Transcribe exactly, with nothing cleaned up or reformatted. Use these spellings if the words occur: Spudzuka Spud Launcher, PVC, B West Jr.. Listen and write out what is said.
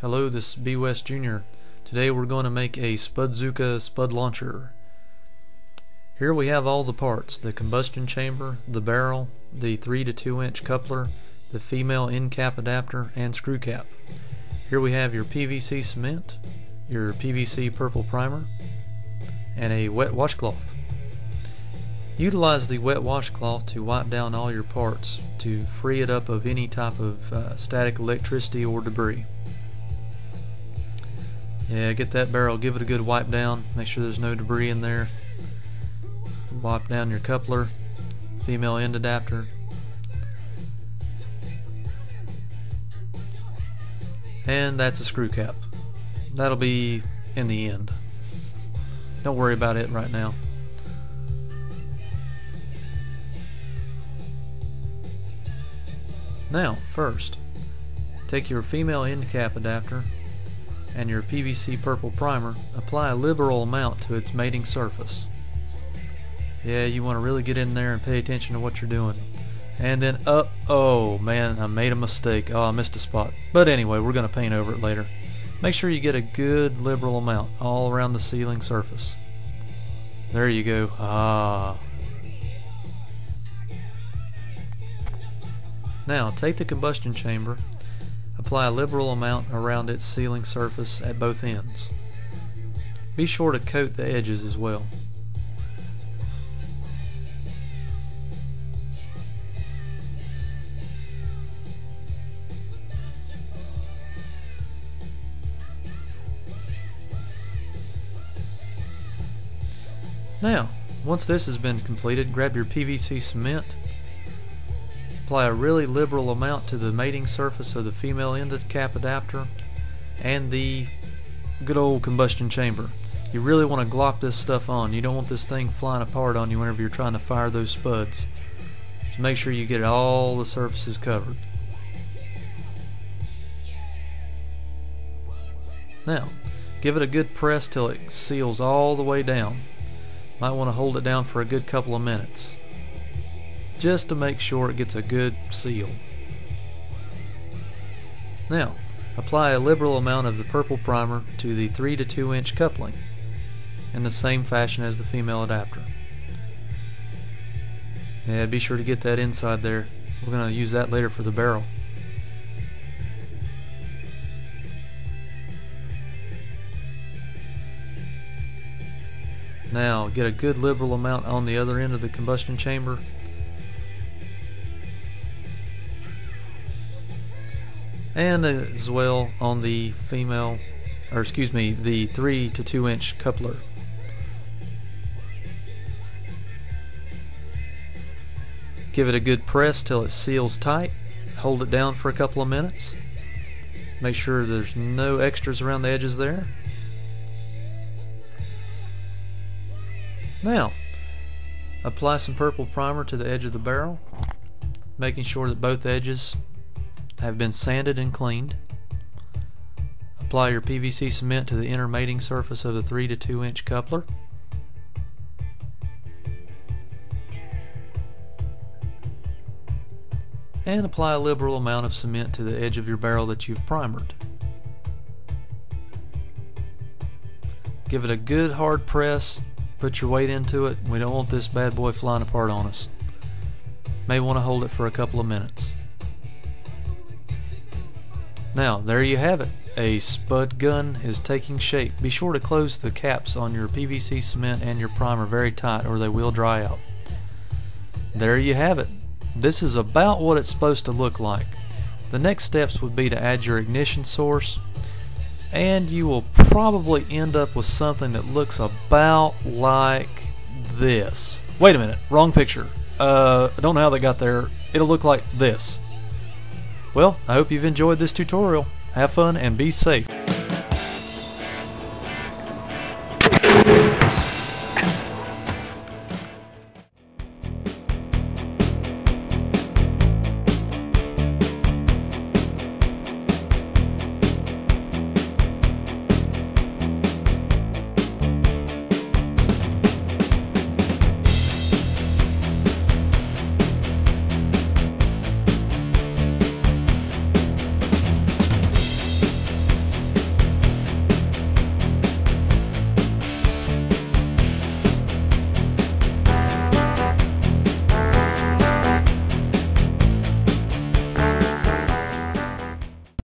Hello, this is B West Junior Today we're going to make a Spudzuka Spud Launcher. Here we have all the parts: the combustion chamber, the barrel, the three to two inch coupler, the female end cap adapter, and screw cap. Here we have your P V C cement, your P V C purple primer, and a wet washcloth. Utilize the wet washcloth to wipe down all your parts to free it up of any type of uh, static electricity or debris. Yeah, get that barrel, give it a good wipe down, make sure there's no debris in there. Wipe down your coupler, female end adapter. And that's a screw cap. That'll be in the end. Don't worry about it right now. Now, first, take your female end cap adapter and your P V C purple primer, apply a liberal amount to its mating surface. Yeah, you want to really get in there and pay attention to what you're doing. And then, uh, oh man, I made a mistake. Oh, I missed a spot. But anyway, we're going to paint over it later. Make sure you get a good liberal amount all around the sealing surface. There you go. Ah. Now, take the combustion chamber, apply a liberal amount around its sealing surface at both ends. Be sure to coat the edges as well. Now, once this has been completed, grab your P V C cement, apply a really liberal amount to the mating surface of the female end cap adapter and the good old combustion chamber. You really want to glop this stuff on. You don't want this thing flying apart on you whenever you're trying to fire those spuds. So make sure you get all the surfaces covered. Now, give it a good press till it seals all the way down. Might want to hold it down for a good couple of minutes, just to make sure it gets a good seal. Now, apply a liberal amount of the purple primer to the three to two inch coupling in the same fashion as the female adapter. Yeah, be sure to get that inside there. We're going to use that later for the barrel. Now, get a good liberal amount on the other end of the combustion chamber. And as well on the female, or excuse me, the three to two inch coupler. Give it a good press till it seals tight. Hold it down for a couple of minutes. Make sure there's no extras around the edges there. Now, apply some purple primer to the edge of the barrel, making sure that both edges have been sanded and cleaned. Apply your P V C cement to the inner mating surface of the three to two inch coupler. And apply a liberal amount of cement to the edge of your barrel that you've primered. Give it a good hard press, put your weight into it. We don't want this bad boy flying apart on us. May want to hold it for a couple of minutes. Now, there you have it. A spud gun is taking shape. Be sure to close the caps on your P V C cement and your primer very tight or they will dry out. There you have it. This is about what it's supposed to look like. The next steps would be to add your ignition source, and you will probably end up with something that looks about like this. Wait a minute, wrong picture. Uh, I don't know how they got there. It'll look like this. Well, I hope you've enjoyed this tutorial. Have fun and be safe.